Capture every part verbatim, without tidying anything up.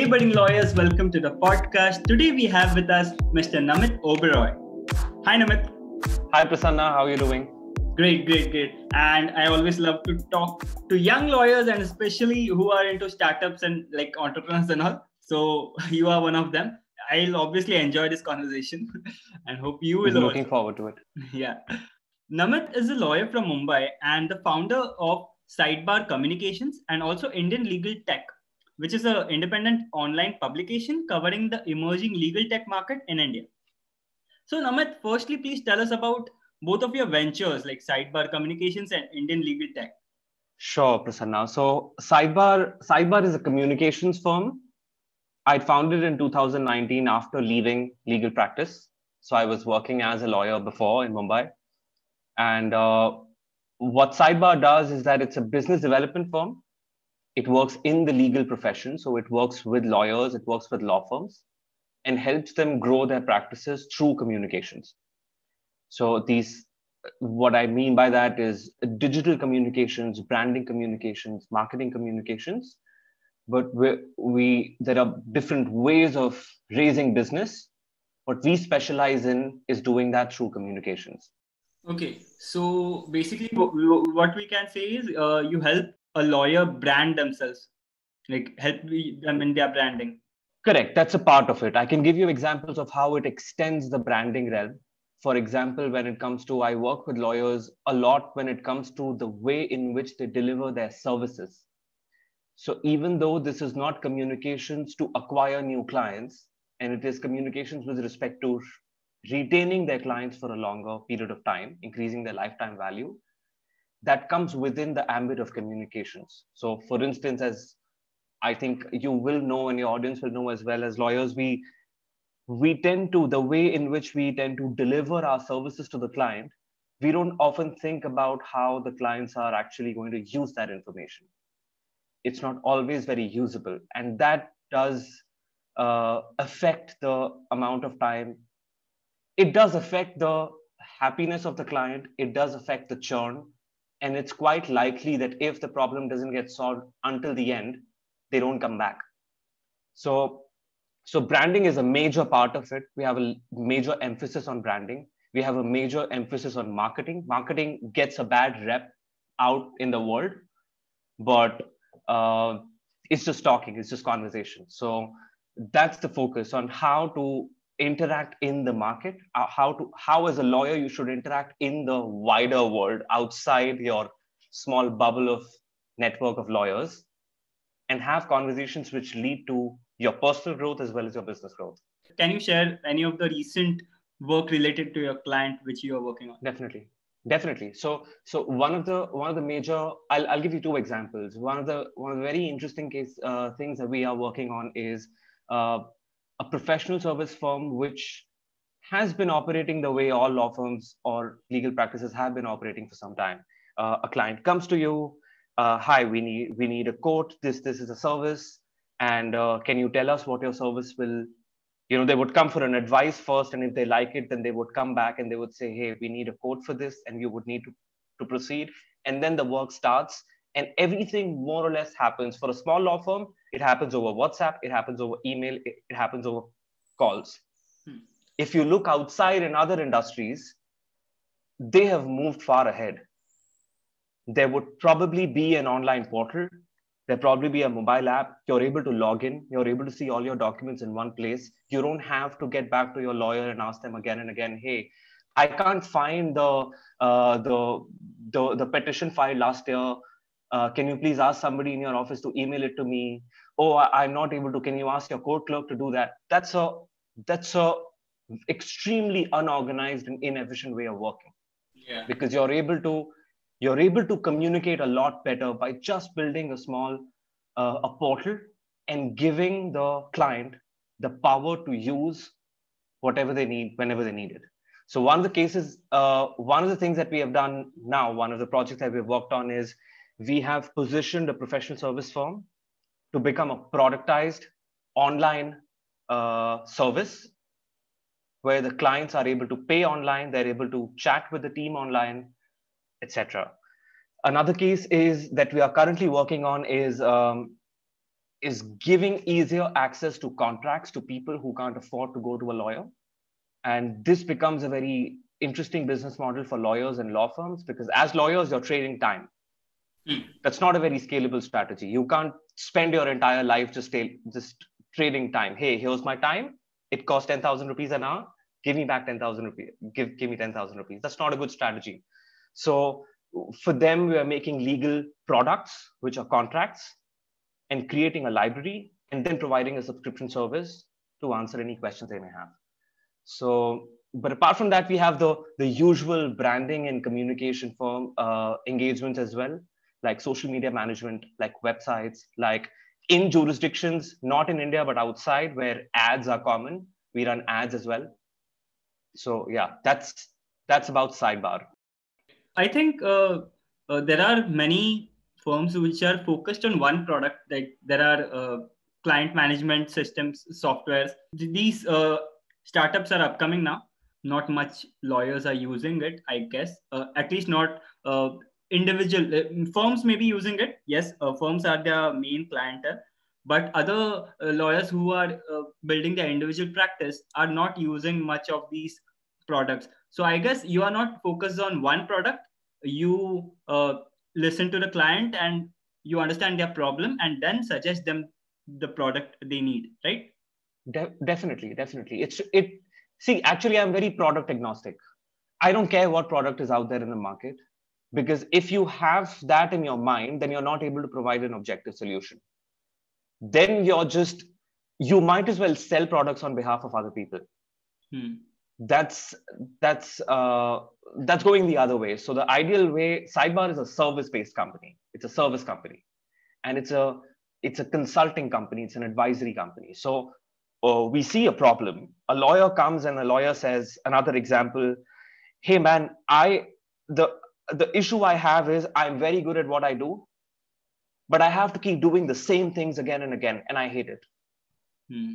Hey budding lawyers, welcome to the podcast. Today we have with us Mister Namit Oberoi. Hi Namit. Hi Prasanna, how are you doing? Great, great, great. And I always love to talk to young lawyers and especially who are into startups and like entrepreneurs and all. So you are one of them. I'll obviously enjoy this conversation and hope you will. I'm looking forward to it. Yeah. Namit is a lawyer from Mumbai and the founder of Sidebar Communications and also Indian Legal Tech, which is an independent online publication covering the emerging legal tech market in India. So Namit, firstly, please tell us about both of your ventures like Sidebar Communications and Indian Legal Tech. Sure, Prasanna. So Sidebar, Sidebar is a communications firm. I founded in two thousand nineteen after leaving legal practice. So I was working as a lawyer before in Mumbai. And uh, what Sidebar does is that it's a business development firm. It works in the legal profession, so it works with lawyers, it works with law firms, and helps them grow their practices through communications. So these, what I mean by that is digital communications, branding communications, marketing communications, but we, we there are different ways of raising business. What we specialize in is doing that through communications. Okay, so basically what we can say is uh, you help a lawyer brand themselves, like help them in their branding. Correct. That's a part of it. I can give you examples of how it extends the branding realm. For example, when it comes to, I work with lawyers a lot when it comes to the way in which they deliver their services. So even though this is not communications to acquire new clients, and it is communications with respect to retaining their clients for a longer period of time, increasing their lifetime value, that comes within the ambit of communications. So for instance, as I think you will know and your audience will know as well, as lawyers, we we tend to, the way in which we tend to deliver our services to the client, we don't often think about how the clients are actually going to use that information. It's not always very usable. And that does uh, affect the amount of time. It does affect the happiness of the client. It does affect the churn. And it's quite likely that if the problem doesn't get solved until the end, they don't come back. So, so branding is a major part of it. We have a major emphasis on branding. We have a major emphasis on marketing. Marketing gets a bad rep out in the world, but uh, it's just talking, it's just conversation. So that's the focus on how to interact in the market, how to how as a lawyer you should interact in the wider world outside your small bubble of network of lawyers and have conversations which lead to your personal growth as well as your business growth. Can you share any of the recent work related to your client which you are working on? Definitely. Definitely. So so one of the one of the major I'll I'll give you two examples. One of the one of the very interesting case uh, things that we are working on is uh, a professional service firm which has been operating the way all law firms or legal practices have been operating for some time. Uh, a client comes to you, uh, hi, we need we need a quote, this, this is a service, and uh, can you tell us what your service will, you know, they would come for an advice first, and if they like it, then they would come back and they would say, hey, we need a quote for this, and you would need to, to proceed. And then the work starts, and everything more or less happens. For a small law firm, it happens over WhatsApp, it happens over email, it, it happens over calls. Hmm. If you look outside in other industries, they have moved far ahead. There would probably be an online portal, there'd probably be a mobile app, you're able to log in, you're able to see all your documents in one place. You don't have to get back to your lawyer and ask them again and again, hey, I can't find the, uh, the, the, the petition filed last year. Uh, can you please ask somebody in your office to email it to me? Oh, I, I'm not able to. Can you ask your court clerk to do that? That's a that's a extremely unorganized and inefficient way of working. Yeah. Because you're able to you're able to communicate a lot better by just building a small uh, a portal and giving the client the power to use whatever they need whenever they need it. So one of the cases, uh, one of the things that we have done now, one of the projects that we've worked on is, we have positioned a professional service firm to become a productized online uh, service where the clients are able to pay online, they're able to chat with the team online, et cetera. Another case is that we are currently working on is um, is giving easier access to contracts to people who can't afford to go to a lawyer. And this becomes a very interesting business model for lawyers and law firms, because as lawyers, you're trading time. Mm. That's not a very scalable strategy. You can't spend your entire life just, just trading time. Hey, here's my time. It costs ten thousand rupees an hour. Give me back ten thousand rupees. Give, give me ten thousand rupees. That's not a good strategy. So for them, we are making legal products, which are contracts, and creating a library, and then providing a subscription service to answer any questions they may have. So, but apart from that, we have the, the usual branding and communication firm uh, engagements as well, like social media management, like websites, like in jurisdictions, not in India, but outside where ads are common. We run ads as well. So yeah, that's, that's about Sidebar. I think uh, uh, there are many firms which are focused on one product. Like there are uh, client management systems, softwares. These uh, startups are upcoming now. Not much lawyers are using it, I guess. Uh, at least not uh, individual uh, firms may be using it. Yes, uh, firms are their main clientele, but other uh, lawyers who are uh, building their individual practice are not using much of these products. So I guess you are not focused on one product. You uh, listen to the client and you understand their problem and then suggest them the product they need, right? De- definitely, definitely. It's it. See, actually, I'm very product agnostic. I don't care what product is out there in the market, because if you have that in your mind, then you're not able to provide an objective solution. Then you're just, you might as well sell products on behalf of other people. Hmm. That's that's uh, that's going the other way. So the ideal way, Sidebar is a service-based company. It's a service company, and it's a it's a consulting company. It's an advisory company. So uh, we see a problem. A lawyer comes and a lawyer says, another example, "Hey man, I the the issue I have is I'm very good at what I do, but I have to keep doing the same things again and again, and I hate it." Hmm.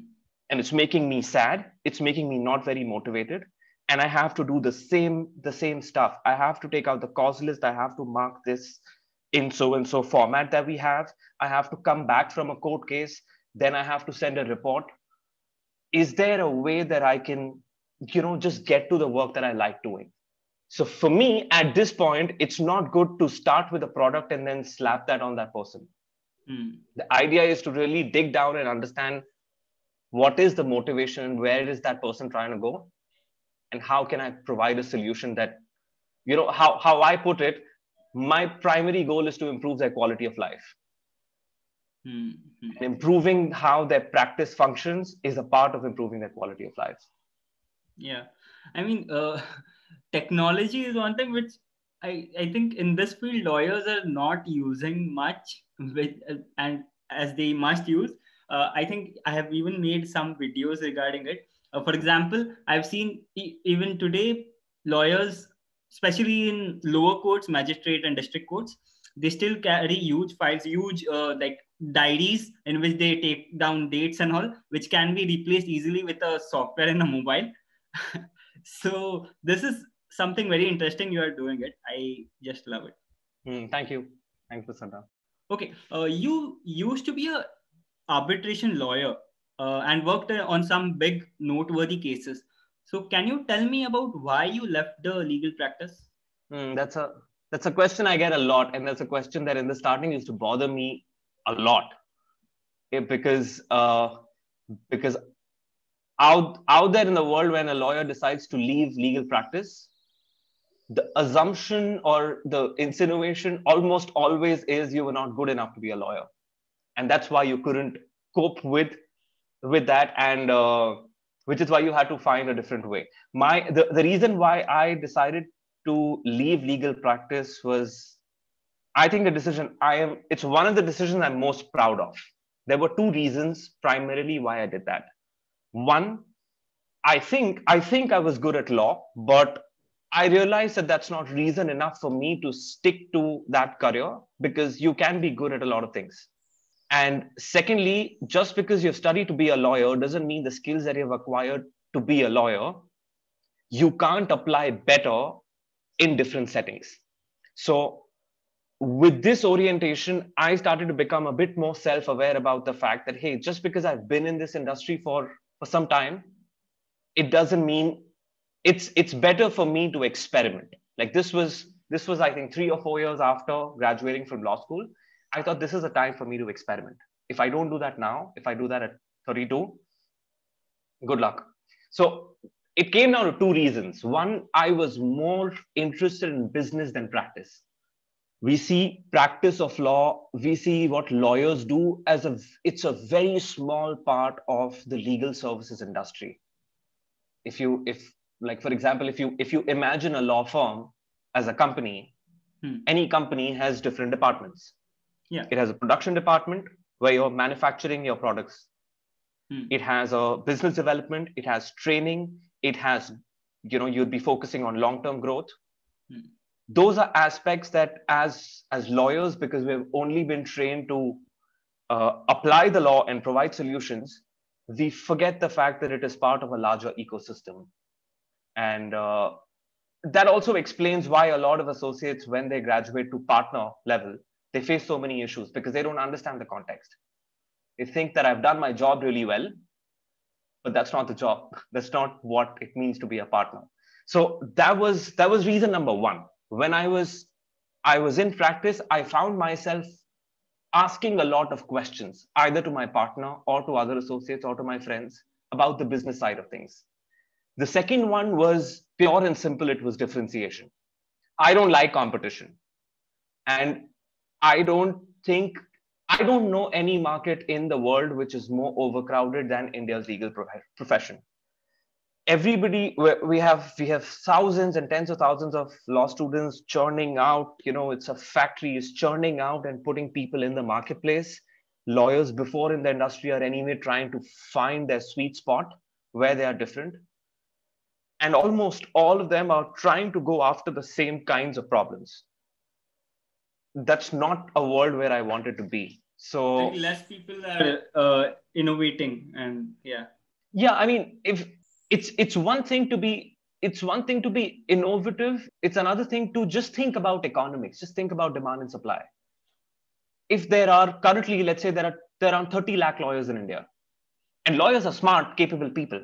And it's making me sad. It's making me not very motivated. And I have to do the same, the same stuff. I have to take out the cause list. I have to mark this in so-and-so format that we have. I have to come back from a court case. Then I have to send a report. Is there a way that I can, you know, just get to the work that I like doing? So for me, at this point, it's not good to start with a product and then slap that on that person. Mm. The idea is to really dig down and understand, what is the motivation? Where is that person trying to go? And how can I provide a solution that, you know, how, how I put it, my primary goal is to improve their quality of life. Mm-hmm. Improving how their practice functions is a part of improving their quality of life. Yeah. I mean, uh, technology is one thing which I, I think in this field, lawyers are not using much with, and as they must use. Uh, I think I have even made some videos regarding it. Uh, for example, I've seen e- even today, lawyers, especially in lower courts, magistrate and district courts, they still carry huge files, huge uh, like diaries in which they take down dates and all, which can be replaced easily with a software and a mobile. So this is something very interesting. You are doing it. I just love it. Mm, thank you. Thanks, Prasanna. Okay. Uh, you used to be a arbitration lawyer uh, and worked on some big noteworthy cases. So can you tell me about why you left the legal practice? Mm, that's a that's a question I get a lot. And that's a question that in the starting used to bother me a lot. It, because uh, because out, out there in the world, when a lawyer decides to leave legal practice, the assumption or the insinuation almost always is you were not good enough to be a lawyer. And that's why you couldn't cope with, with that, and uh, which is why you had to find a different way. My the, the reason why I decided to leave legal practice was, I think the decision I am, it's one of the decisions I'm most proud of. There were two reasons primarily why I did that. One, I think I think I was good at law, but I realized that that's not reason enough for me to stick to that career, because you can be good at a lot of things. And secondly, just because you've studied to be a lawyer doesn't mean the skills that you've acquired to be a lawyer, you can't apply better in different settings. So with this orientation, I started to become a bit more self-aware about the fact that, hey, just because I've been in this industry for, for some time, it doesn't mean it's, it's better for me to experiment. Like this was, this was, I think, three or four years after graduating from law school. I thought this is a time for me to experiment. If I don't do that now, if I do that at thirty-two, good luck. So it came down to two reasons. One, I was more interested in business than practice. We see practice of law, we see what lawyers do as a, it's a very small part of the legal services industry. If you, if like, for example, if you, if you imagine a law firm as a company, hmm. any company has different departments. Yeah. It has a production department where you're manufacturing your products. Hmm. It has a business development. It has training. It has, you know, you'd be focusing on long-term growth. Hmm. Those are aspects that as, as lawyers, because we've only been trained to uh, apply the law and provide solutions, we forget the fact that it is part of a larger ecosystem. And uh, that also explains why a lot of associates, when they graduate to partner level, they face so many issues because they don't understand the context. They think that I've done my job really well, but that's not the job. That's not what it means to be a partner. So that was, that was reason number one. When I was, I was in practice, I found myself asking a lot of questions, either to my partner or to other associates or to my friends about the business side of things. The second one was pure and simple. It was differentiation. I don't like competition. And I don't think, I don't know any market in the world which is more overcrowded than India's legal profession. Everybody, we have we have thousands and tens of thousands of law students churning out, you know, it's a factory, is churning out and putting people in the marketplace. Lawyers before in the industry are anyway trying to find their sweet spot where they are different. And almost all of them are trying to go after the same kinds of problems. That's not a world where I wanted to be. So less people are uh, innovating and yeah. Yeah, I mean, if... It's, it's one thing to be, it's one thing to be innovative. It's another thing to just think about economics, just think about demand and supply. If there are currently, let's say there are, there are around thirty lakh lawyers in India, and lawyers are smart, capable people.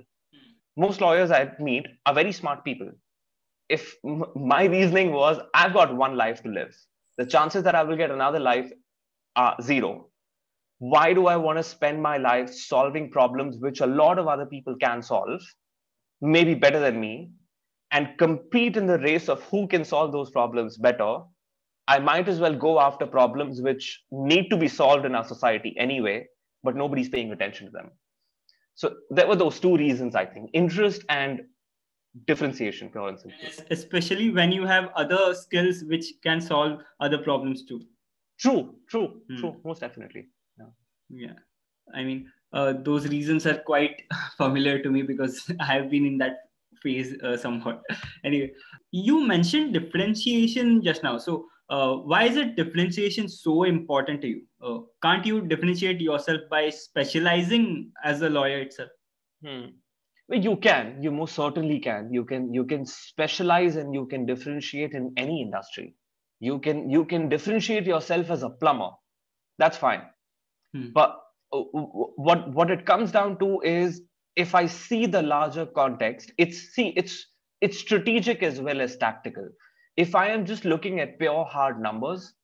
Most lawyers I meet are very smart people. If my reasoning was, I've got one life to live, the chances that I will get another life are zero. Why do I want to spend my life solving problems which a lot of other people can solve? Maybe better than me, and compete in the race of who can solve those problems better. I might as well go after problems which need to be solved in our society anyway, but nobody's paying attention to them. So there were those two reasons, I think, interest and differentiation, pure and simple. Especially when you have other skills which can solve other problems too. True, true, hmm. true, most definitely. Yeah. yeah. I mean, Uh, those reasons are quite familiar to me because I have been in that phase uh, somewhat. Anyway, you mentioned differentiation just now. So uh, why is it differentiation so important to you? Uh, can't you differentiate yourself by specializing as a lawyer itself? Hmm. Well, you can. You most certainly can. You can. You can specialize and you can differentiate in any industry. You can. You can differentiate yourself as a plumber. That's fine. Hmm. But what what it comes down to is, if I see the larger context, it's see it's it's strategic as well as tactical. If I am just looking at pure hard numbers,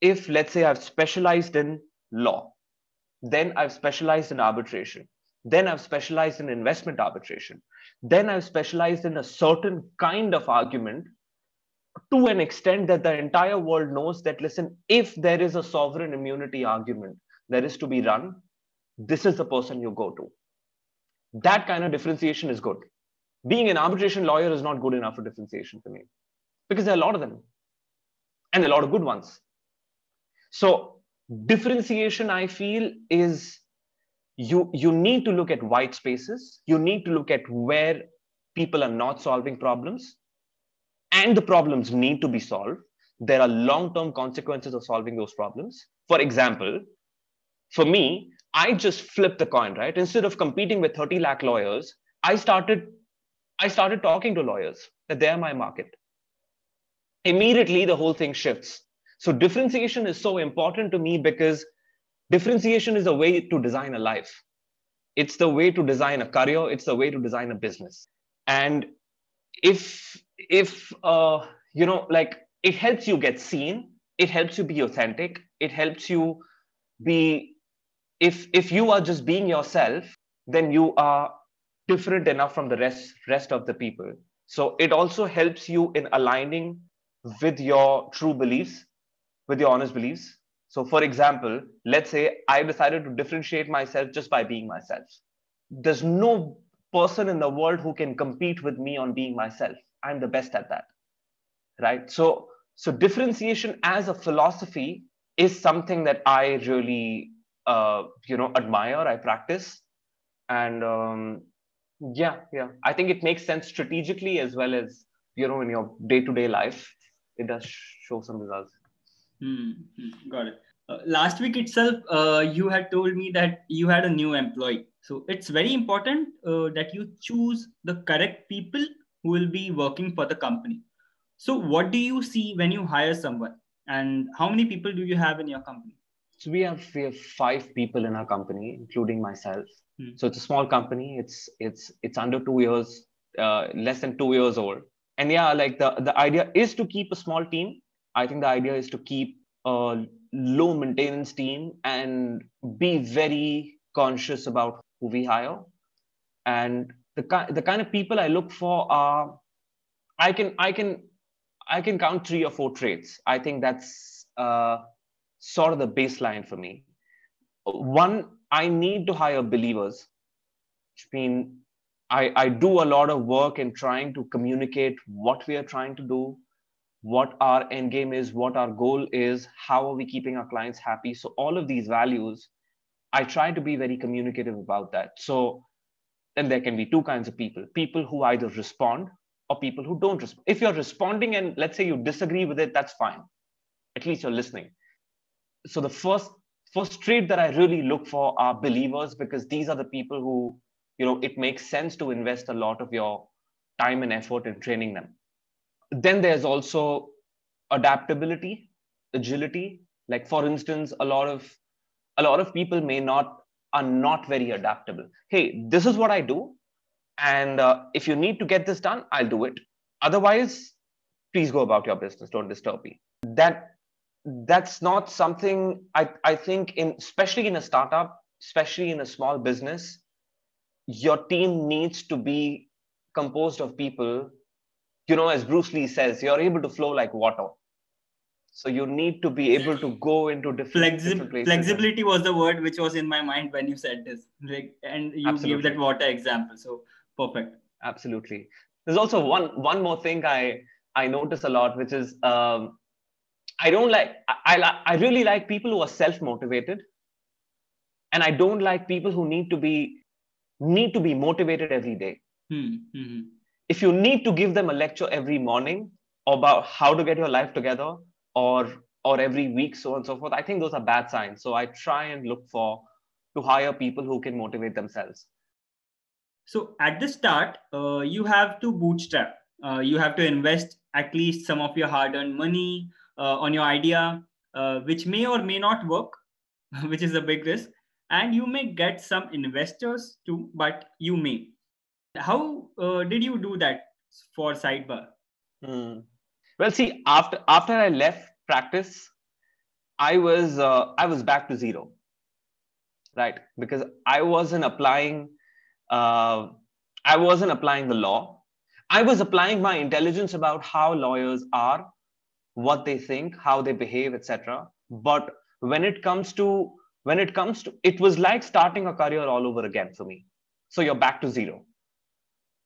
if let's say I've specialized in law, then I've specialized in arbitration, then I've specialized in investment arbitration, then I've specialized in a certain kind of argument to an extent that the entire world knows that, listen, if there is a sovereign immunity argument there is to be run, this is the person you go to. That kind of differentiation is good. Being an arbitration lawyer is not good enough for differentiation for me, because there are a lot of them and a lot of good ones. So differentiation, I feel, is you, you need to look at white spaces. You need to look at where people are not solving problems, and the problems need to be solved. There are long-term consequences of solving those problems. For example, for me, I just flipped the coin, right? Instead of competing with thirty lakh lawyers, I started, I started talking to lawyers that they're my market. Immediately, the whole thing shifts. So differentiation is so important to me because differentiation is a way to design a life. It's the way to design a career. It's the way to design a business. And if, if uh, you know, like it helps you get seen, it helps you be authentic, it helps you be, if, if you are just being yourself, then you are different enough from the rest, rest of the people. So it also helps you in aligning with your true beliefs, with your honest beliefs. So for example, let's say I decided to differentiate myself just by being myself. There's no person in the world who can compete with me on being myself. I'm the best at that, right? So, so differentiation as a philosophy is something that I really, uh, you know, admire, I practice. And um, yeah, yeah, I think it makes sense strategically as well as, you know, in your day-to-day life, it does show some results. Hmm, got it. Uh, last week itself, uh, you had told me that you had a new employee. So it's very important uh, that you choose the correct people who will be working for the company. So what do you see when you hire someone, and how many people do you have in your company? So we have, we have five people in our company, including myself. Hmm. So it's a small company. It's, it's, it's under two years, uh, less than two years old. And yeah, like the, the idea is to keep a small team. I think the idea is to keep a low maintenance team and be very conscious about who we hire. And the, ki- the kind of people I look for are, I can, I can, I can count three or four traits. I think that's uh, sort of the baseline for me. One, I need to hire believers, which means I, I do a lot of work in trying to communicate what we are trying to do, what our end game is, what our goal is, how are we keeping our clients happy. So all of these values, I try to be very communicative about that. So then there can be two kinds of people, people who either respond or people who don't respond. If you're responding and let's say you disagree with it, that's fine. At least you're listening. So the first, first trait that I really look for are believers, because these are the people who, you know, it makes sense to invest a lot of your time and effort in training them. Then there's also adaptability, agility. Like for instance, a lot of a lot of people may not are not very adaptable. Hey, this is what I do, and uh, if you need to get this done, I'll do it. Otherwise, please go about your business. Don't disturb me. That that's not something I I think in especially in a startup, especially in a small business, your team needs to be composed of people. You know, as Bruce Lee says, you're able to flow like water. So you need to be able to go into different, Flexi- different places. Flexibility was the word which was in my mind when you said this. Like, and you Absolutely. Gave that water example. So perfect. Absolutely. There's also one one more thing I, I notice a lot, which is um, I don't like, I, I, I really like people who are self-motivated. And I don't like people who need to be, need to be motivated every day. Hmm. Mm-hmm. If you need to give them a lecture every morning about how to get your life together or or every week, so on and so forth, I think those are bad signs. So I try and look for to hire people who can motivate themselves. So at the start, uh, you have to bootstrap. Uh, you have to invest at least some of your hard-earned money uh, on your idea, uh, which may or may not work, which is a big risk. And you may get some investors too, but you may. How uh, did you do that for Sidebar? Hmm. Well, see, after after I left practice, I was uh, I was back to zero, right? Because I wasn't applying, uh, I wasn't applying the law. I was applying my intelligence about how lawyers are, what they think, how they behave, et cetera. But when it comes to when it comes to, it was like starting a career all over again for me. So you're back to zero.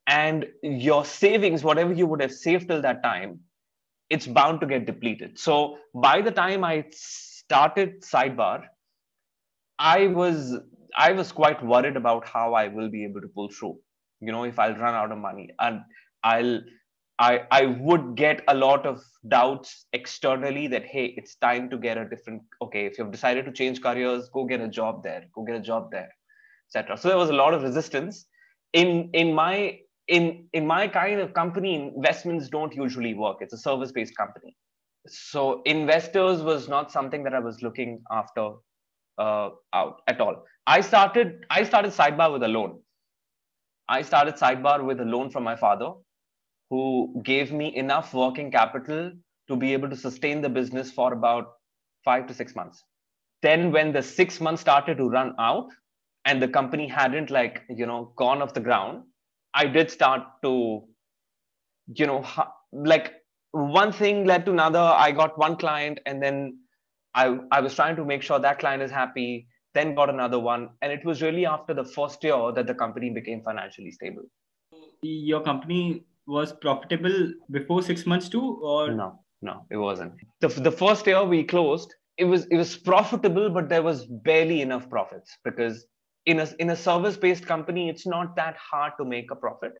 And your savings, whatever you would have saved till that time, it's bound to get depleted. So by the time I started Sidebar, I was I was quite worried about how I will be able to pull through. You know, if I'll run out of money, and I'll I I would get a lot of doubts externally that hey, it's time to get a different. Okay, if you've decided to change careers, go get a job there. Go get a job there, et cetera. So there was a lot of resistance. In in my In in my kind of company, investments don't usually work. It's a service-based company. So investors was not something that I was looking after uh, out at all. I started, I started Sidebar with a loan. I started Sidebar with a loan from my father, who gave me enough working capital to be able to sustain the business for about five to six months. Then when the six months started to run out and the company hadn't like, you know, gone off the ground, I did start to, you know, like one thing led to another. I got one client and then I, I was trying to make sure that client is happy, then got another one. And it was really after the first year that the company became financially stable. Your company was profitable before six months too? Or no, no, it wasn't. The, the first year we closed, it was it was profitable, but there was barely enough profits, because in a in a service-based company, it's not that hard to make a profit.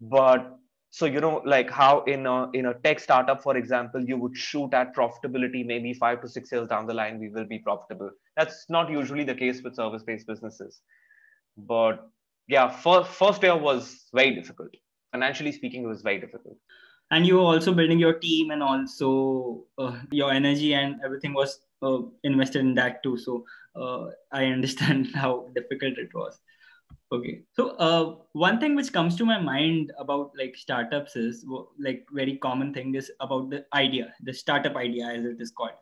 But so, you know, like how in a in a tech startup, for example, you would shoot at profitability, maybe five to six years down the line, we will be profitable. That's not usually the case with service-based businesses. But yeah, first first year was very difficult. Financially speaking, it was very difficult. And you were also building your team, and also uh, your energy and everything was uh, invested in that too. So uh, I understand how difficult it was. Okay. So uh, one thing which comes to my mind about like startups is like very common thing is about the idea, the startup idea as it is called.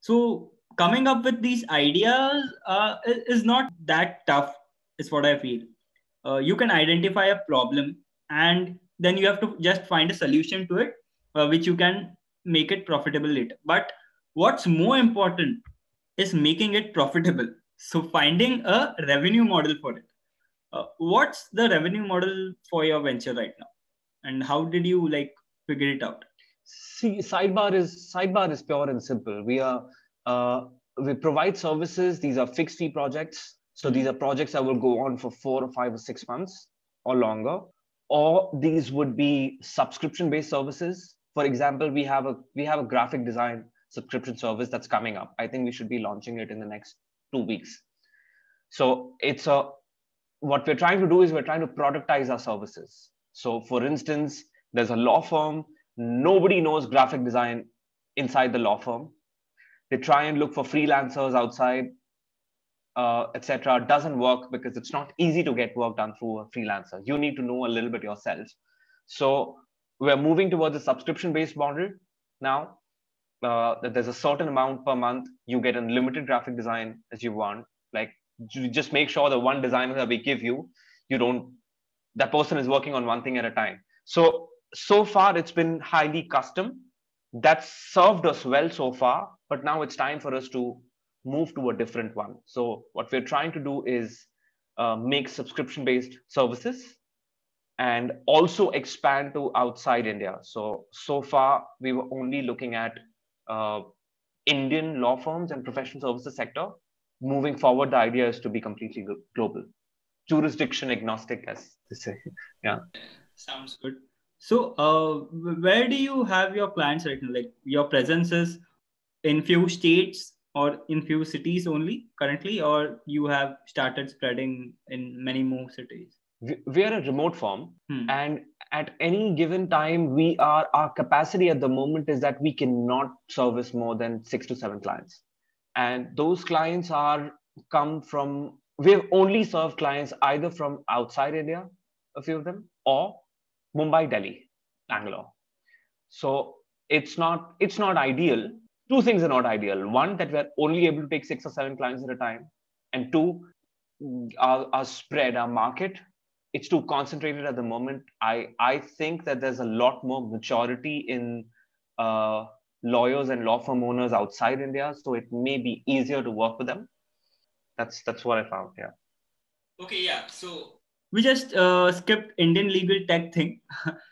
So coming up with these ideas uh, is not that tough is what I feel. Uh, you can identify a problem and then you have to just find a solution to it, uh, which you can make it profitable later. But what's more important is making it profitable. So finding a revenue model for it. Uh, what's the revenue model for your venture right now? And how did you like figure it out? See, Sidebar is Sidebar is pure and simple. We are uh, we provide services. These are fixed fee projects. So these are projects that will go on for four or five or six months or longer. Or these would be subscription-based services. For example, we have a we have a graphic design subscription service that's coming up. I think we should be launching it in the next two weeks. So it's a what we're trying to do is we're trying to productize our services. So for instance, there's a law firm. Nobody knows graphic design inside the law firm. They try and look for freelancers outside, Uh, et cetera doesn't work because it's not easy to get work done through a freelancer. You need to know a little bit yourself. So we're moving towards a subscription-based model now. Uh, that there's a certain amount per month. You get unlimited graphic design as you want. Like you just make sure the one designer that we give you, you don't. That person is working on one thing at a time. So so far it's been highly custom. That's served us well so far, but now it's time for us to move to a different one. So what we're trying to do is uh, make subscription-based services and also expand to outside India. So, so far we were only looking at uh, Indian law firms and professional services sector. Moving forward, the idea is to be completely global. Jurisdiction agnostic, as they say. Yeah. Sounds good. So uh, where do you have your clients right now? Like your presence is in few states, or in few cities only currently, or you have started spreading in many more cities? We are a remote firm, hmm. and at any given time, we are our capacity at the moment is that we cannot service more than six to seven clients, and those clients are come from. We have only served clients either from outside India, a few of them, or Mumbai, Delhi, Bangalore. So it's not it's not ideal. Two things are not ideal. One, that we're only able to take six or seven clients at a time. And two, our, our spread, our market, it's too concentrated at the moment. I, I think that there's a lot more maturity in uh, lawyers and law firm owners outside India. So it may be easier to work with them. That's, that's what I found, yeah. Okay, yeah. So we just uh, skipped Indian Legal Tech thing.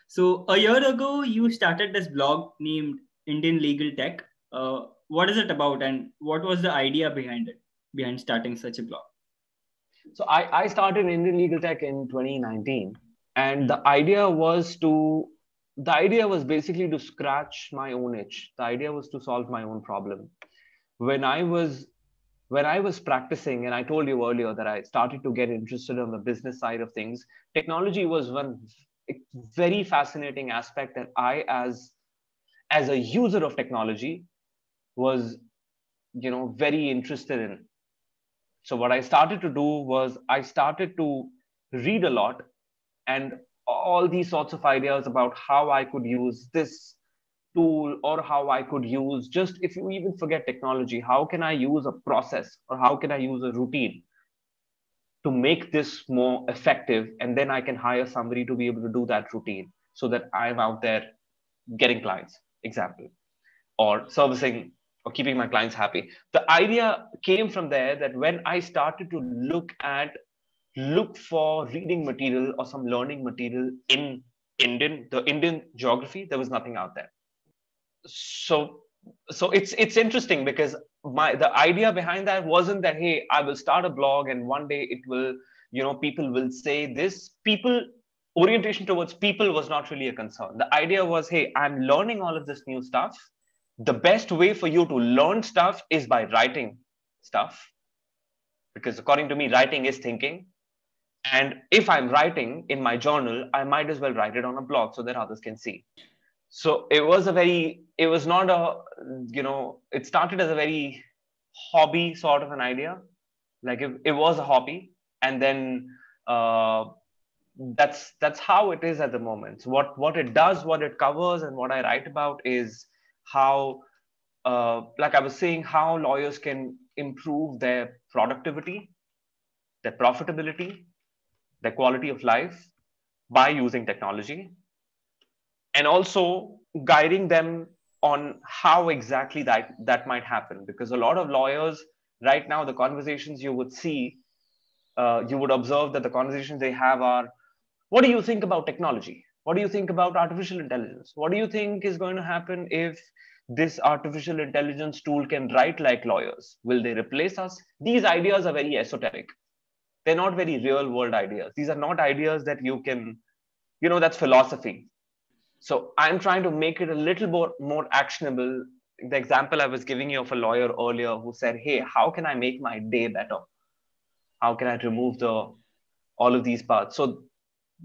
So a year ago, you started this blog named Indian Legal Tech. Uh, what is it about and what was the idea behind it, behind starting such a blog? So I, I started Indian Legal Tech in twenty nineteen, and the idea was to, the idea was basically to scratch my own itch. The idea was to solve my own problem. When I was, when I was practicing, and I told you earlier that I started to get interested on the business side of things, technology was one very fascinating aspect that I, as as a user of technology, was, you know, very interested in. So what I started to do was I started to read a lot, and all these sorts of ideas about how I could use this tool, or how I could use, just if you even forget technology, how can I use a process, or how can I use a routine to make this more effective? And then I can hire somebody to be able to do that routine so that I'm out there getting clients, example, or servicing or keeping my clients happy. The idea came from there, that when I started to look at, look for reading material or some learning material in Indian, the Indian geography, there was nothing out there. So, so it's, it's interesting, because my, the idea behind that wasn't that, hey, I will start a blog and one day it will, you know, people will say this. People, orientation towards people was not really a concern. The idea was, hey, I'm learning all of this new stuff. The best way for you to learn stuff is by writing stuff, because according to me, writing is thinking. And if I'm writing in my journal, I might as well write it on a blog so that others can see. So it was a very, it was not a, you know, it started as a very hobby sort of an idea. Like it, it was a hobby. And then uh, that's, that's how it is at the moment. So what, what it does, what it covers, and what I write about is how, uh, like I was saying, how lawyers can improve their productivity, their profitability, their quality of life by using technology. And also guiding them on how exactly that, that might happen. Because a lot of lawyers right now, the conversations you would see, uh, you would observe that the conversations they have are, what do you think about technology? What do you think about artificial intelligence? What do you think is going to happen if this artificial intelligence tool can write like lawyers? Will they replace us? These ideas are very esoteric. They're not very real world ideas. These are not ideas that you can, you know, that's philosophy. So I'm trying to make it a little more, more actionable. The example I was giving you of a lawyer earlier who said, hey, how can I make my day better? How can I remove the all of these parts? So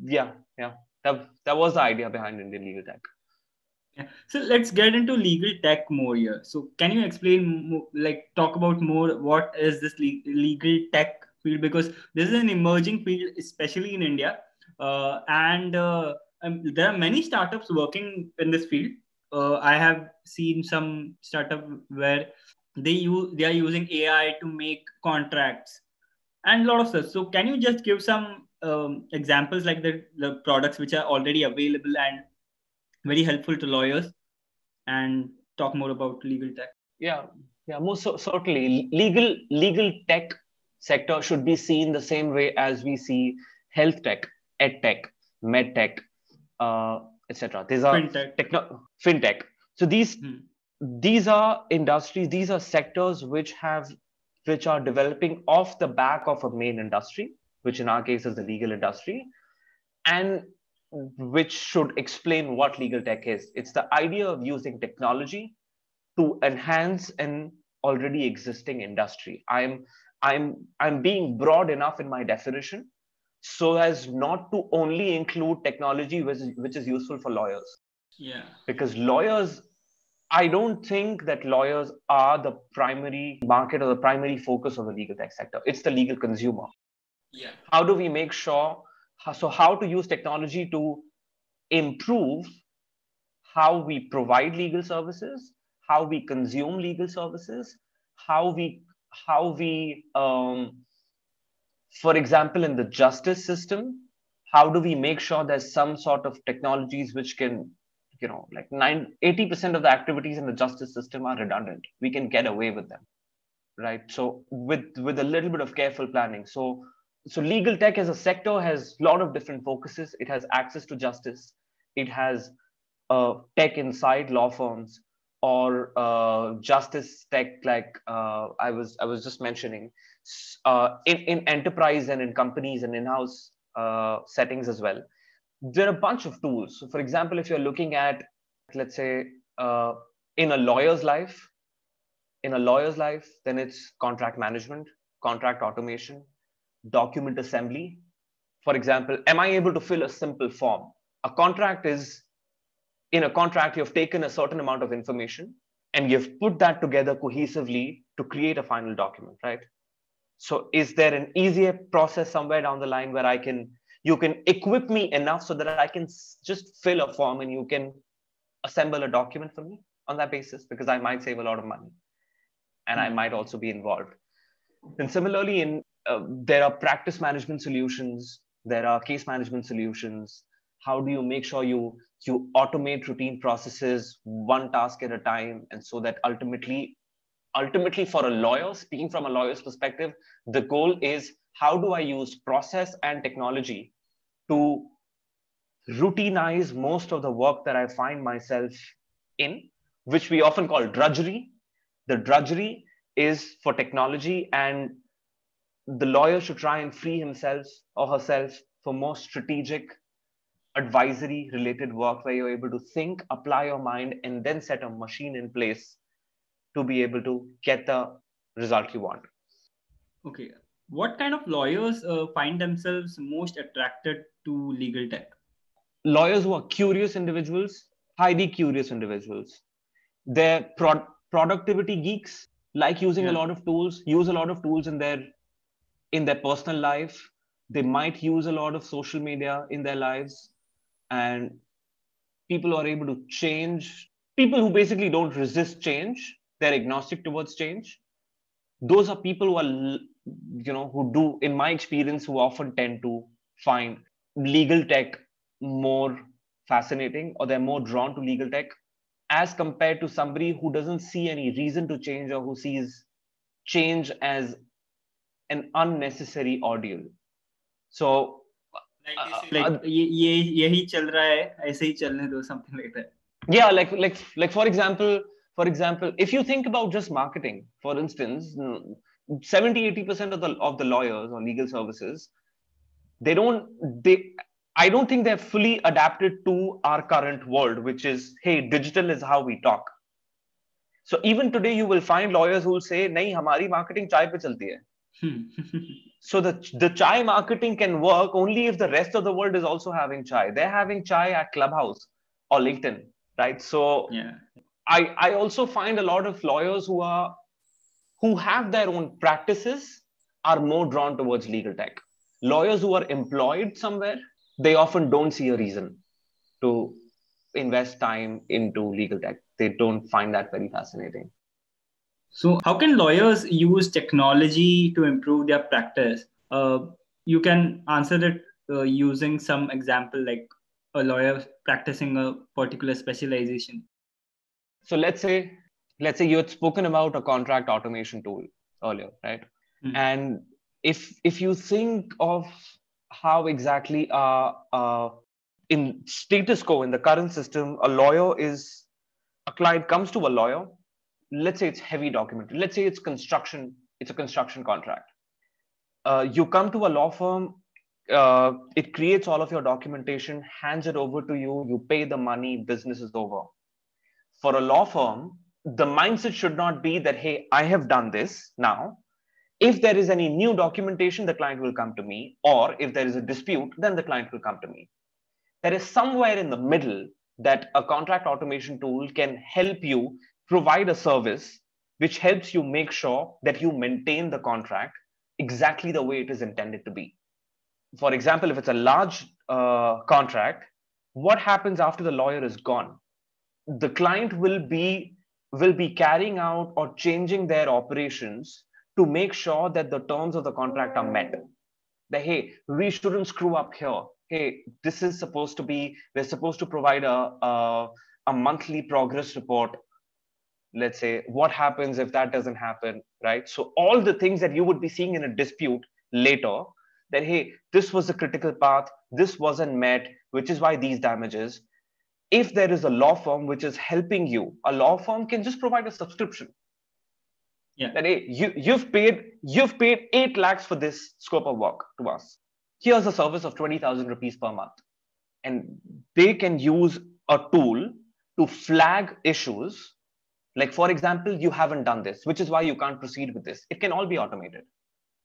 yeah, yeah, that, that was the idea behind Indian Legal Tech. Yeah. So let's get into legal tech more here. So can you explain, like talk about more, what is this legal tech field? Because this is an emerging field, especially in India. Uh, and... Uh, Um, there are many startups working in this field. Uh, I have seen some startup where they use they are using A I to make contracts and a lot of stuff. So can you just give some um, examples, like the, the products which are already available and very helpful to lawyers, and talk more about legal tech? Yeah, yeah, most so, certainly. Legal, legal tech sector should be seen the same way as we see health tech, ed tech, med tech, Uh, et cetera. These are fintech. Techno fintech. So these hmm. these are industries. These are sectors which have which are developing off the back of a main industry, which in our case is the legal industry, and which should explain what legal tech is. It's the idea of using technology to enhance an already existing industry. I'm I'm I'm being broad enough in my definition, so as not to only include technology which is, which is useful for lawyers. Yeah. Because lawyers, I don't think that lawyers are the primary market or the primary focus of the legal tech sector. It's the legal consumer. Yeah. How do we make sure, so how to use technology to improve how we provide legal services, how we consume legal services, how we, how we, um, for example, in the justice system, how do we make sure there's some sort of technologies which can, you know, like eighty percent of the activities in the justice system are redundant. We can get away with them, right? So with, with a little bit of careful planning. So, so legal tech as a sector has a lot of different focuses. It has access to justice. It has uh, tech inside law firms, or uh, justice tech, like uh, I was I was just mentioning, uh, in, in enterprise and in companies and in-house uh, settings as well. There are a bunch of tools. So for example, if you're looking at, let's say, uh, in a lawyer's life, in a lawyer's life, then it's contract management, contract automation, document assembly. For example, am I able to fill a simple form? A contract is in a contract, you've taken a certain amount of information and you've put that together cohesively to create a final document, right? So is there an easier process somewhere down the line where I can, you can equip me enough so that I can just fill a form and you can assemble a document for me on that basis, because I might save a lot of money and I might also be involved. And similarly, in uh, there are practice management solutions, there are case management solutions. How do you make sure you, you automate routine processes one task at a time, and so that ultimately, ultimately for a lawyer, speaking from a lawyer's perspective, the goal is how do I use process and technology to routinize most of the work that I find myself in, which we often call drudgery. The drudgery is for technology, and the lawyer should try and free himself or herself for more strategic advisory related work where you're able to think, apply your mind, and then set a machine in place to be able to get the result you want. Okay. What kind of lawyers uh, find themselves most attracted to legal tech? Lawyers who are curious individuals, highly curious individuals. They're pro- productivity geeks, like using yeah. a lot of tools, use a lot of tools in their in their personal life. They might use a lot of social media in their lives, and people are able to change. People who basically don't resist change, they're agnostic towards change. Those are people who are, you know, who do, in my experience, who often tend to find legal tech more fascinating, or they're more drawn to legal tech as compared to somebody who doesn't see any reason to change, or who sees change as an unnecessary ordeal. So, like, like uh, ye, ye, yehi chal raha hai, aise hi chalne do, something like that. Yeah, like like like for example, for example, if you think about just marketing, for instance, seventy, eighty percent of the of the lawyers or legal services, they don't they. I don't think they're fully adapted to our current world, which is, hey, digital is how we talk. So even today, you will find lawyers who will say, nahi, hamari marketing chai pe chalti hai. So the, the chai marketing can work only if the rest of the world is also having chai. They're having chai at Clubhouse or LinkedIn, right? So yeah. I, I also find a lot of lawyers who are, who have their own practices are more drawn towards legal tech. Lawyers who are employed somewhere, they often don't see a reason to invest time into legal tech. They don't find that very fascinating. So how can lawyers use technology to improve their practice? Uh, you can answer it uh, using some example, like a lawyer practicing a particular specialization. So let's say, let's say you had spoken about a contract automation tool earlier, right? Mm-hmm. And if, if you think of how exactly uh, uh, in status quo, in the current system, a lawyer is, a client comes to a lawyer, let's say it's heavy document, let's say it's construction, it's a construction contract. Uh, you come to a law firm, uh, it creates all of your documentation, hands it over to you, you pay the money, business is over. For a law firm, the mindset should not be that, hey, I have done this now. If there is any new documentation, the client will come to me, or if there is a dispute, then the client will come to me. There is somewhere in the middle that a contract automation tool can help you provide a service which helps you make sure that you maintain the contract exactly the way it is intended to be. For example, if it's a large uh, contract, what happens after the lawyer is gone? The client will be, will be carrying out or changing their operations to make sure that the terms of the contract are met. That, hey, we shouldn't screw up here. Hey, this is supposed to be, we're supposed to provide a, a, a monthly progress report. Let's say, what happens if that doesn't happen, right? So all the things that you would be seeing in a dispute later, that, hey, this was the critical path, this wasn't met, which is why these damages. If there is a law firm which is helping you, a law firm can just provide a subscription. Yeah. That, hey, you, you've paid you've paid eight lakhs for this scope of work to us. Here's a service of twenty thousand rupees per month. And they can use a tool to flag issues. Like, for example, you haven't done this, which is why you can't proceed with this. It can all be automated.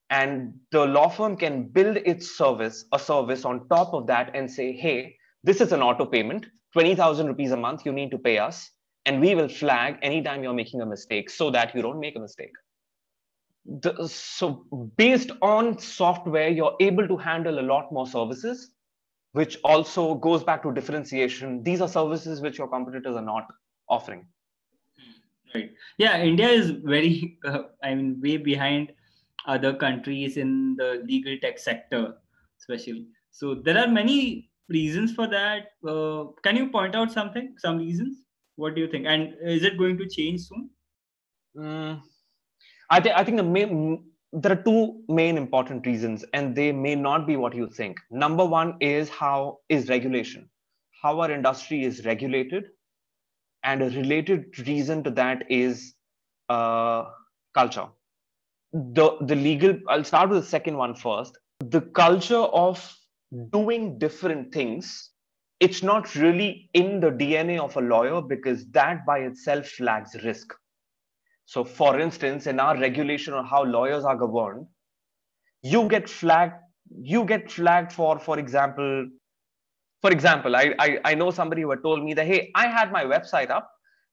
And the law firm can build its service, a service on top of that and say, hey, this is an auto payment twenty thousand rupees a month you need to pay us, and we will flag anytime you're making a mistake so that you don't make a mistake. The, so based on software, you're able to handle a lot more services, which also goes back to differentiation. These are services which your competitors are not offering. Right. Yeah, India is very, uh, I mean, way behind other countries in the legal tech sector, especially. So there are many reasons for that. Uh, can you point out something, some reasons? What do you think? And is it going to change soon? Mm. I, th I think the main, there are two main important reasons, and they may not be what you think. Number one is how is regulation, how our industry is regulated. And a related reason to that is uh, culture. The, the legal, I'll start with the second one first. The culture of doing different things, it's not really in the D N A of a lawyer, because that by itself flags risk. So for instance, in our regulation on how lawyers are governed, you get flagged, you get flagged for, for example, for example, I, I, I know somebody who had told me that, hey, I had my website up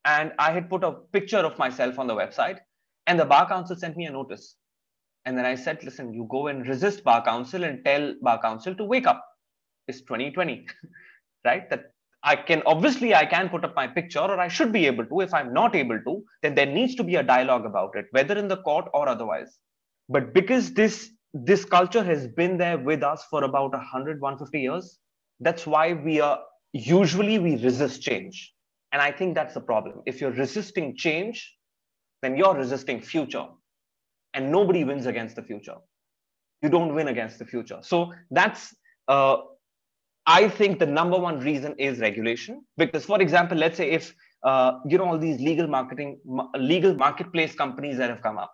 and I had put a picture of myself on the website, and the bar council sent me a notice. And then I said, listen, you go and resist bar council and tell bar council to wake up. It's twenty twenty, right? That I can, obviously I can put up my picture, or I should be able to. If I'm not able to, then there needs to be a dialogue about it, whether in the court or otherwise. But because this, this culture has been there with us for about a hundred, one hundred fifty years, that's why we are, usually we resist change. And I think that's the problem. If you're resisting change, then you're resisting future. And nobody wins against the future. You don't win against the future. So that's, uh, I think the number one reason is regulation. Because for example, let's say if, uh, you know, all these legal marketing, legal marketplace companies that have come up,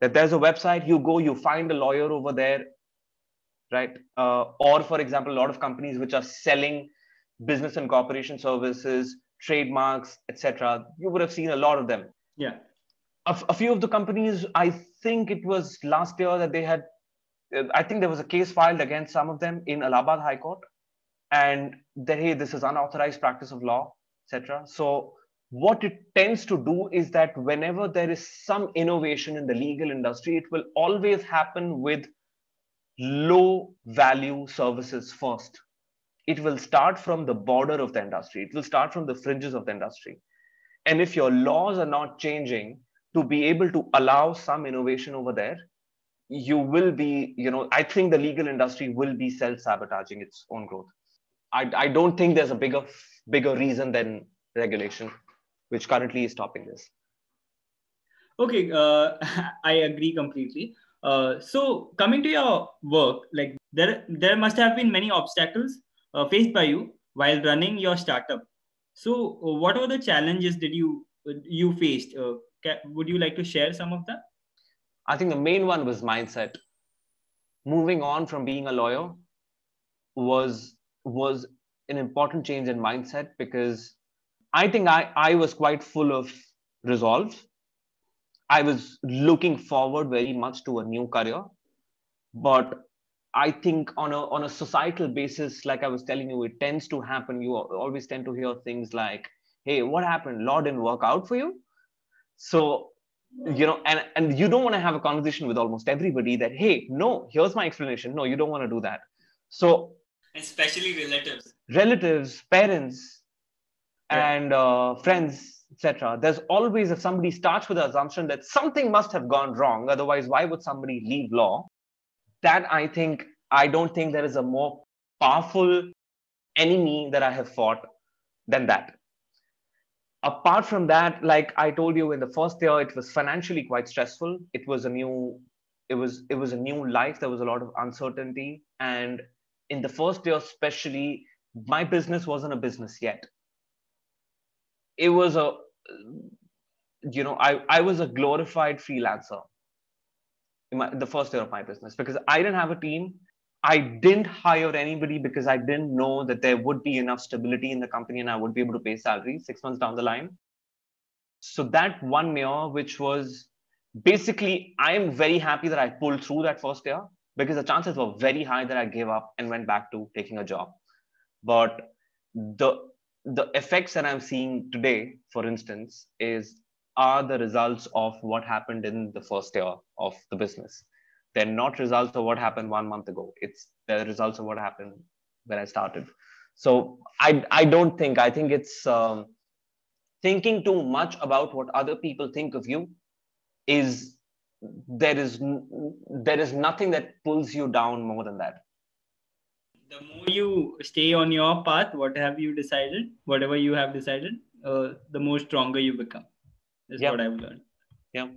that there's a website, you go, you find a lawyer over there, right? Uh, or for example, a lot of companies which are selling business and corporation services, trademarks, et cetera. You would have seen a lot of them. Yeah. A few of the companies, I think it was last year that they had, I think there was a case filed against some of them in Allahabad High Court, and that, hey, this is unauthorized practice of law, et cetera. So what it tends to do is that whenever there is some innovation in the legal industry, it will always happen with low value services first. It will start from the border of the industry. It will start from the fringes of the industry. And if your laws are not changing to be able to allow some innovation over there, you will be, you know, I think the legal industry will be self-sabotaging its own growth. I, I don't think there's a bigger, bigger reason than regulation, which currently is stopping this. Okay, uh, I agree completely. Uh, so coming to your work, like there, there must have been many obstacles uh, faced by you while running your startup. So uh, what were the challenges did you, you faced? Uh, Would you like to share some of that? I think the main one was mindset. Moving on from being a lawyer was, was an important change in mindset, because I think I, I was quite full of resolve. I was looking forward very much to a new career. But I think on a, on a societal basis, like I was telling you, it tends to happen. You always tend to hear things like, hey, what happened? Law didn't work out for you? So, you know, and, and you don't want to have a conversation with almost everybody that, hey, no, here's my explanation. No, you don't want to do that. So, especially relatives, relatives, parents, yeah, and uh, friends, et cetera. There's always, if somebody starts with the assumption that something must have gone wrong, otherwise, why would somebody leave law? That I think, I don't think there is a more powerful enemy that I have fought than that. Apart from that, like I told you, in the first year, it was financially quite stressful. It was a new, it was, it was a new life. There was a lot of uncertainty. And in the first year, especially, my business wasn't a business yet. It was a, you know, I, I was a glorified freelancer in my, the first year of my business, because I didn't have a team. I didn't hire anybody because I didn't know that there would be enough stability in the company and I would be able to pay salary six months down the line. So that one year, which was basically, I am very happy that I pulled through that first year, because the chances were very high that I gave up and went back to taking a job. But the the effects that I'm seeing today, for instance, is are the results of what happened in the first year of the business. They're not results of what happened one month ago. It's the results of what happened when I started. So I, I don't think, I think it's um, thinking too much about what other people think of you is, there is, there is nothing that pulls you down more than that. The more you stay on your path, what have you decided, whatever you have decided, uh, the more stronger you become. That's yep. what I've learned. Yeah.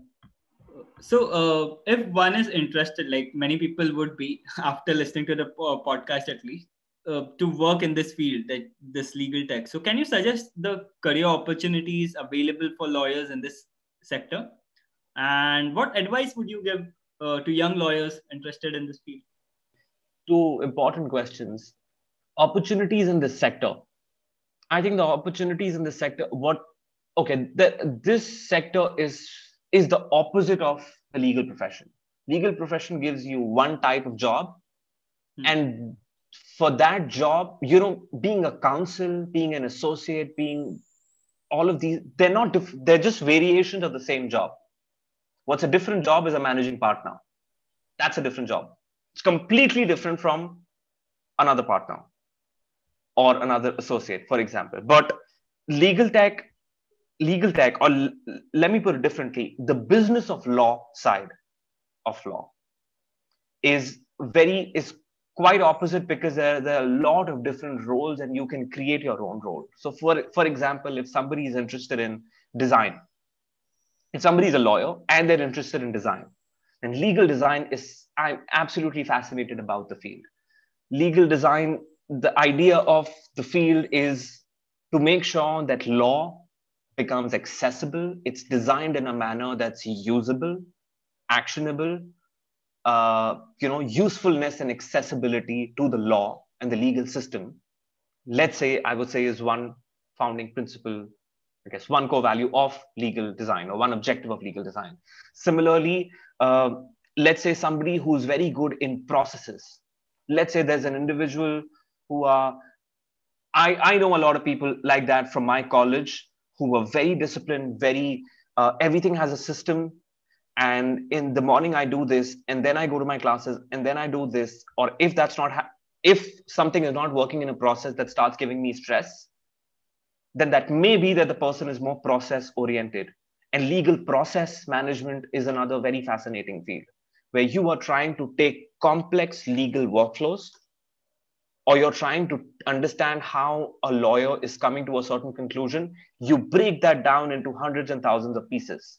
So uh, if one is interested, like many people would be after listening to the podcast, at least uh, to work in this field, that this legal tech. So can you suggest the career opportunities available for lawyers in this sector? And what advice would you give uh, to young lawyers interested in this field? Two important questions. Opportunities in this sector. I think the opportunities in this sector, what, okay, the, this sector is is the opposite of the legal profession. Legal profession gives you one type of job. Mm-hmm. And for that job, you know, being a counsel, being an associate, being all of these, they're not, dif- they're just variations of the same job. What's a different job is a managing partner. That's a different job. It's completely different from another partner or another associate, for example. But legal tech, legal tech, or l- let me put it differently, the business of law side of law is very, is quite opposite, because there, there are a lot of different roles and you can create your own role. So for, for example, if somebody is interested in design, if somebody is a lawyer and they're interested in design, and legal design is, I'm absolutely fascinated about the field. Legal design, the idea of the field is to make sure that law becomes accessible. It's designed in a manner that's usable, actionable, uh, you know, usefulness and accessibility to the law and the legal system. Let's say, I would say, is one founding principle, I guess, one core value of legal design, or one objective of legal design. Similarly, uh, let's say somebody who's very good in processes. Let's say there's an individual who are, I, I know a lot of people like that from my college who were very disciplined, very, uh, everything has a system. And in the morning I do this, and then I go to my classes, and then I do this. Or if that's not, ha- if something is not working in a process that starts giving me stress, then that may be that the person is more process oriented. And legal process management is another very fascinating field, where you are trying to take complex legal workflows, or you're trying to understand how a lawyer is coming to a certain conclusion. You break that down into hundreds and thousands of pieces.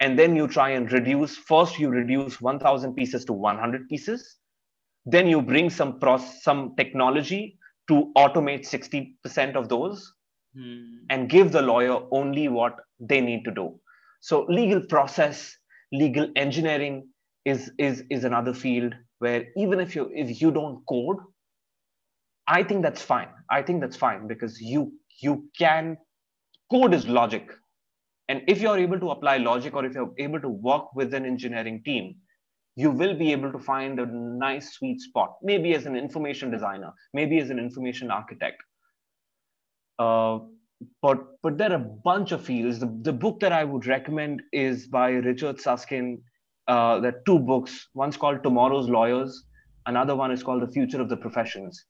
And then you try and reduce, first you reduce one thousand pieces to one hundred pieces. Then you bring some process, some technology to automate sixty percent of those, hmm. and give the lawyer only what they need to do. So legal process, legal engineering is, is, is another field where even if you, if you don't code, I think that's fine. I think that's fine because you, you can, code is logic. And if you're able to apply logic, or if you're able to work with an engineering team, you will be able to find a nice sweet spot, maybe as an information designer, maybe as an information architect. Uh, but but there are a bunch of fields. The, the book that I would recommend is by Richard Susskind. Uh, there are two books. One's called Tomorrow's Lawyers. Another one is called The Future of the Professions.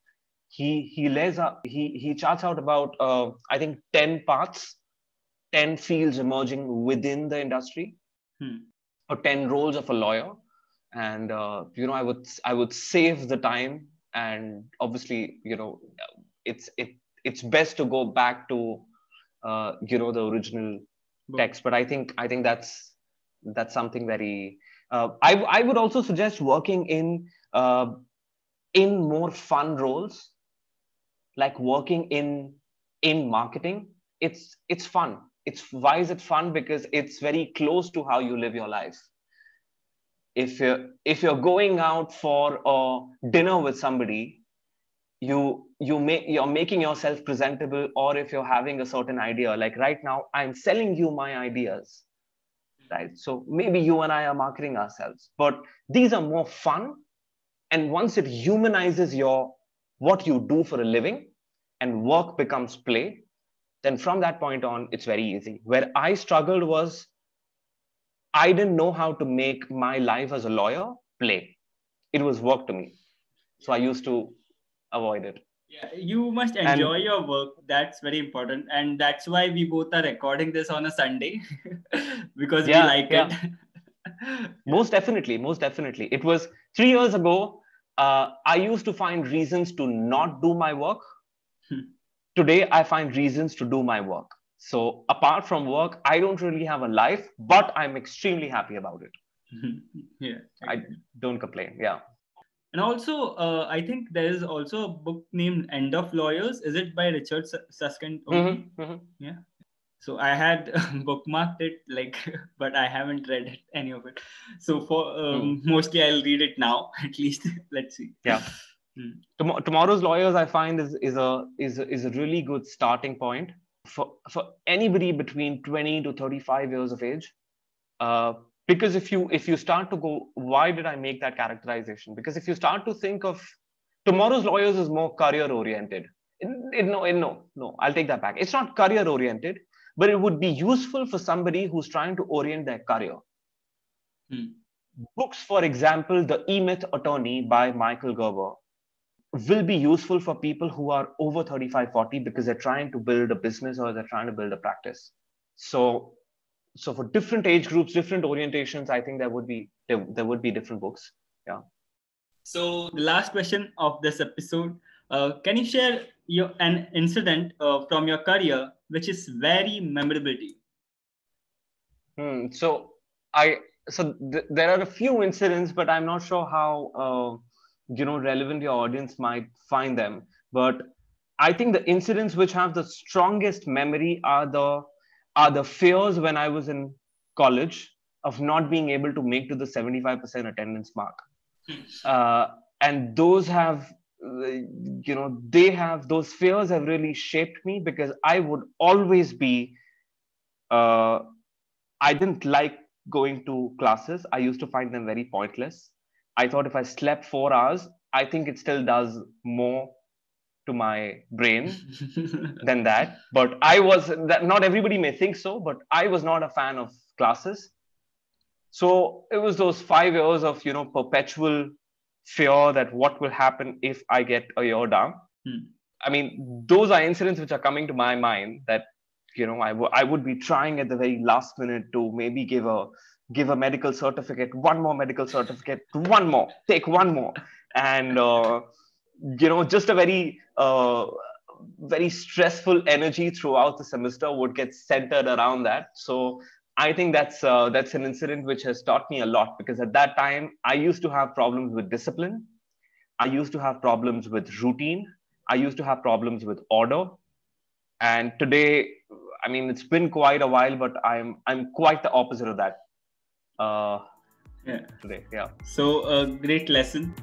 He he lays out, he, he charts out about, uh, I think, ten paths, ten fields emerging within the industry, hmm. or ten roles of a lawyer. And, uh, you know, I would, I would save the time, and obviously, you know, it's, it, it's best to go back to, uh, you know, the original text, but I think, I think that's, that's something very, uh, I, I would also suggest working in, uh, in more fun roles, like working in, in marketing. It's, it's fun. It's, why is it fun? Because it's very close to how you live your life. If you're, if you're going out for a dinner with somebody, you, you may, you're making yourself presentable, or if you're having a certain idea, like right now, I'm selling you my ideas, right? So maybe you and I are marketing ourselves, but these are more fun. And once it humanizes your, what you do for a living, and work becomes play, then from that point on, it's very easy. Where I struggled was I didn't know how to make my life as a lawyer play. It was work to me. So I used to avoid it. Yeah, you must enjoy and, your work. That's very important. And that's why we both are recording this on a Sunday because yeah, we like yeah. it. Most definitely. Most definitely. It was three years ago. Uh, I used to find reasons to not do my work. Hmm. Today, I find reasons to do my work. So apart from work, I don't really have a life, but I'm extremely happy about it. Yeah, I don't complain. Yeah. And also, uh, I think there is also a book named End of Lawyers. Is it by Richard Susskind? Mm-hmm, mm-hmm. Yeah. So I had bookmarked it, like, but I haven't read it, any of it. So for um, mm. mostly I'll read it now, at least. Let's see. Yeah. Mm. Tom- Tomorrow's Lawyers, I find, is, is, a, is, a, is a really good starting point for, for anybody between twenty to thirty-five years of age. Uh, Because if you if you start to go, why did I make that characterization? Because if you start to think of Tomorrow's Lawyers is more career oriented. It, it, no, it, no, no, I'll take that back. It's not career oriented, but it would be useful for somebody who's trying to orient their career. Hmm. Books, for example, The E-Myth Attorney by Michael Gerber will be useful for people who are over thirty-five, forty because they're trying to build a business or they're trying to build a practice. So. So for different age groups, different orientations, I think there would be there, there would be different books. Yeah. So the last question of this episode, uh, can you share your an incident uh, from your career which is very memorable to you? Hmm. So I so th- there are a few incidents, but I'm not sure how uh, you know relevant your audience might find them. But I think the incidents which have the strongest memory are the are the fears when I was in college of not being able to make to the seventy-five percent attendance mark. Uh, and those have, you know, they have, those fears have really shaped me because I would always be, uh, I didn't like going to classes. I used to find them very pointless. I thought if I slept four hours, I think it still does more to my brain than that. But I was, that not everybody may think so, but I was not a fan of classes. So it was those five years of, you know, perpetual fear that what will happen if I get a year down. Hmm. I mean, those are incidents which are coming to my mind that, you know, I, w- I would be trying at the very last minute to maybe give a, give a medical certificate, one more medical certificate, one more, take one more. And, uh, you know, just a very, uh, very stressful energy throughout the semester would get centered around that. So I think that's uh, that's an incident which has taught me a lot because at that time I used to have problems with discipline. I used to have problems with routine. I used to have problems with order. And today, I mean, it's been quite a while, but I'm I'm quite the opposite of that. Uh, yeah. Today, yeah. So a uh, great lesson.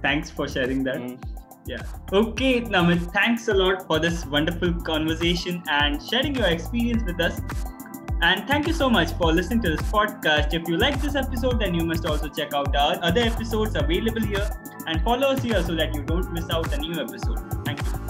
Thanks for sharing that. Mm. Yeah. Okay, Namit, thanks a lot for this wonderful conversation and sharing your experience with us. And thank you so much for listening to this podcast. If you like this episode, then you must also check out our other episodes available here and follow us here so that you don't miss out a new episode. Thank you.